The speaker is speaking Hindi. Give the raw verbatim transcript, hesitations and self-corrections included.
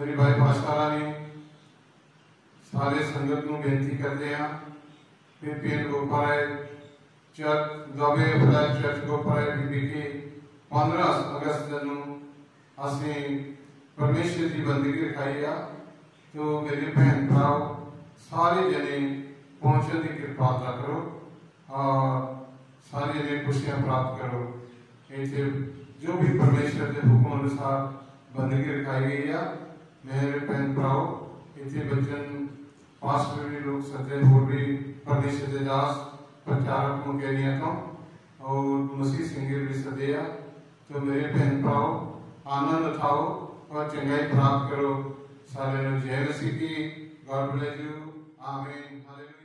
मेरे भाई पास्टर ने सारे संगत को बेनती करते हैं कि पीएन गोपाल राय चर्च दबे खुदा चर्च गोपाल राय बीबी के पंद्रह अगस्त को असि परमेश्वर की बंदगी रखाई है। तो मेरे भैन भाव सारे जने पहुंचने की कृपा करो और सारे जने खुशियां प्राप्त करो। ऐसे जो भी परमेश्वर के हुक्म अनुसार बंदगी रखाई गई है, मेरे भैन भाव इतने बचन पास्टर भी लोग सदैव हो भी परमेश्वर के दास प्रचारक मुकेरिया तो और मसीह सिंगर भी सदैव। तो मेरे बहन भाव आनंद उठाओ और चंगाई प्राप्त करो। सारे जय मसीह की। God bless you. आमीन।